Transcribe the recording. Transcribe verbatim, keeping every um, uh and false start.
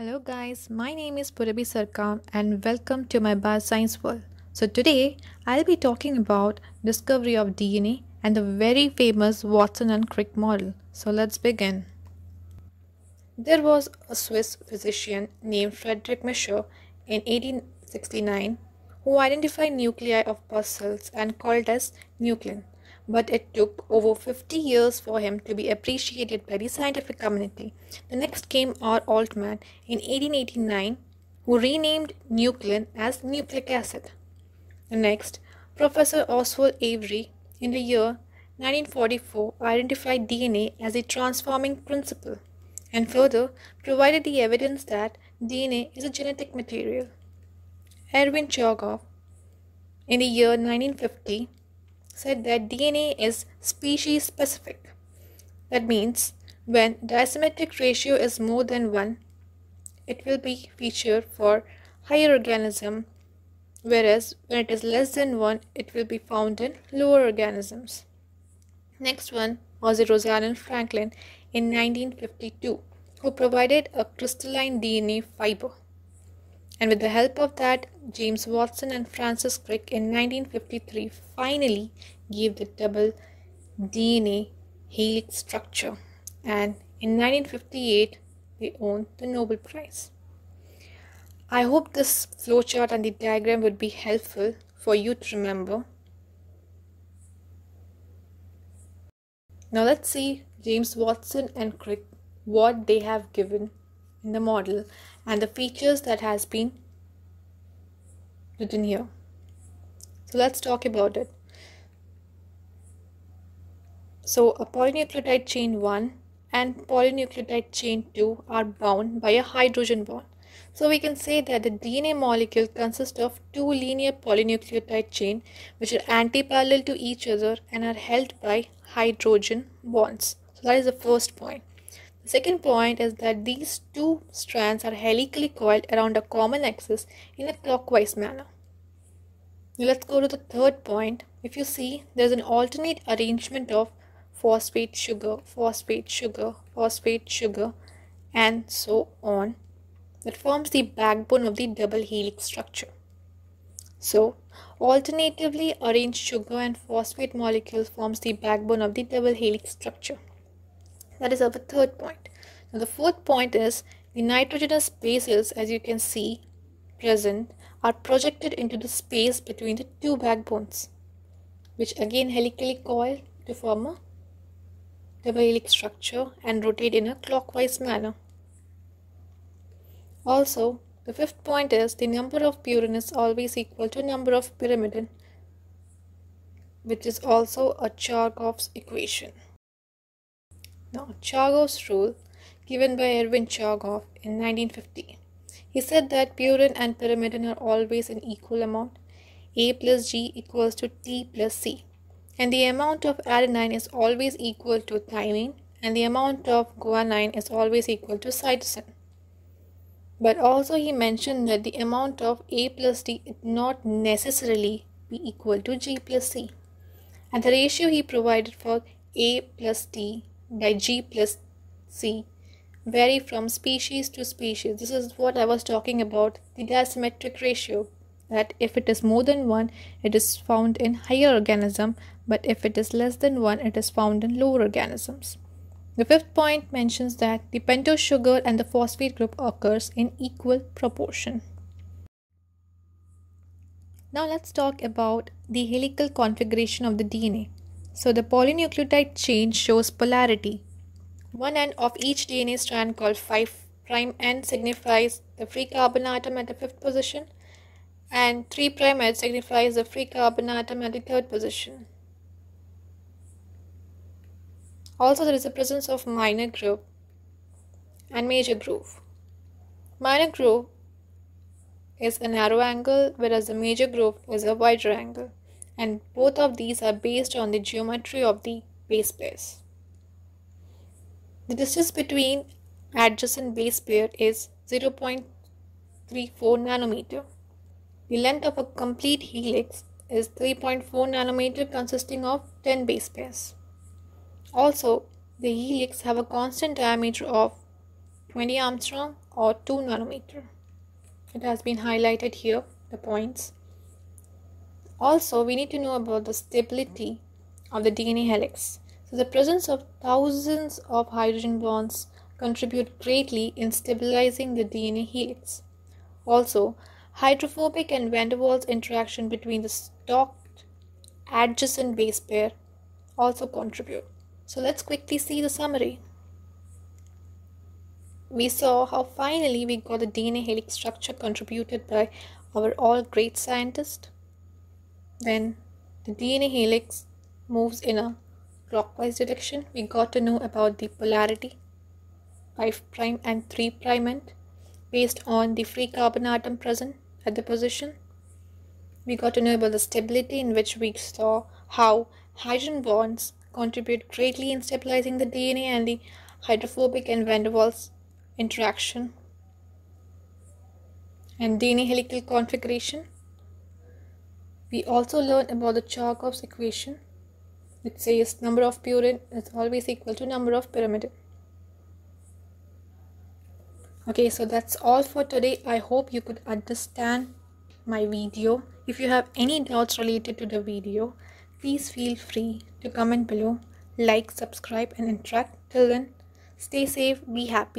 Hello guys, my name is Purabi Sarkar and welcome to my bioscience world. So today I'll be talking about discovery of D N A and the very famous Watson and Crick model. So let's begin. There was a Swiss physician named Friedrich Miescher in eighteen sixty-nine who identified nuclei of pus cells and called as nuclein. But it took over fifty years for him to be appreciated by the scientific community. The next came R. Altman in eighteen eighty-nine, who renamed nuclein as nucleic acid. The next, Professor Oswald Avery in the year nineteen forty-four identified D N A as a transforming principle and further provided the evidence that D N A is a genetic material. Erwin Chargaff in the year nineteen fifty said that D N A is species specific. That means when diasymmetric ratio is more than one, it will be featured for higher organism, whereas when it is less than one, it will be found in lower organisms. Next one was Rosalind Franklin in nineteen fifty-two, who provided a crystalline D N A fiber. And with the help of that, James Watson and Francis Crick in nineteen fifty-three finally gave the double D N A helix structure. And in nineteen fifty-eight, they won the Nobel Prize. I hope this flowchart and the diagram would be helpful for you to remember. Now let's see James Watson and Crick, what they have given in the model and the features that has been written here. So let's talk about it. So a polynucleotide chain one and polynucleotide chain two are bound by a hydrogen bond. So we can say that the D N A molecule consists of two linear polynucleotide chain which are anti-parallel to each other and are held by hydrogen bonds. So that is the first point. The second point is that these two strands are helically coiled around a common axis in a clockwise manner. Now let's go to the third point. If you see, there is an alternate arrangement of phosphate sugar, phosphate sugar, phosphate sugar and so on that forms the backbone of the double helix structure. So, alternatively arranged sugar and phosphate molecules forms the backbone of the double helix structure. That is our third point. Now the fourth point is the nitrogenous bases, as you can see present, are projected into the space between the two backbones, which again helically coil to form a double helix structure and rotate in a clockwise manner. Also, the fifth point is the number of purine is always equal to number of pyrimidine, which is also a Chargaff's equation. Now, Chargaff's rule, given by Erwin Chargaff in nineteen fifty. He said that purine and pyrimidine are always in equal amount. A plus G equals to T plus C. And the amount of adenine is always equal to thymine. And the amount of guanine is always equal to cytosine. But also he mentioned that the amount of A plus D is not necessarily be equal to G plus C. And the ratio he provided for A plus D by G plus C vary from species to species. This is what I was talking about, the diasymmetric ratio, that if it is more than one, it is found in higher organism, but if it is less than one, it is found in lower organisms. The fifth point mentions that the pentose sugar and the phosphate group occurs in equal proportion. Now let's talk about the helical configuration of the D N A. So the polynucleotide chain shows polarity. One end of each D N A strand called five prime end signifies the free carbon atom at the fifth position and three prime end signifies the free carbon atom at the third position. Also there is the presence of minor groove and major groove. Minor groove is a narrow angle, whereas the major groove is a wider angle. And both of these are based on the geometry of the base pairs. The distance between adjacent base pair is zero point three four nanometer. The length of a complete helix is three point four nanometer, consisting of ten base pairs. Also, the helix have a constant diameter of twenty Armstrong or two nanometer. It has been highlighted here, the points. Also, we need to know about the stability of the D N A helix. So the presence of thousands of hydrogen bonds contribute greatly in stabilizing the D N A helix. Also, hydrophobic and van der Waals interaction between the docked adjacent base pair also contribute. So let's quickly see the summary. We saw how finally we got the D N A helix structure contributed by our all great scientist. Then the D N A helix moves in a clockwise direction. We got to know about the polarity, five prime and three prime end, based on the free carbon atom present at the position. We got to know about the stability, in which we saw how hydrogen bonds contribute greatly in stabilizing the D N A, and the hydrophobic and van der Waals interaction, and D N A helical configuration. We also learned about the Chargaff's equation, which says number of purine is always equal to number of pyrimidine. Okay, so that's all for today. I hope you could understand my video. If you have any doubts related to the video, please feel free to comment below, like, subscribe, and interact. Till then, stay safe, be happy.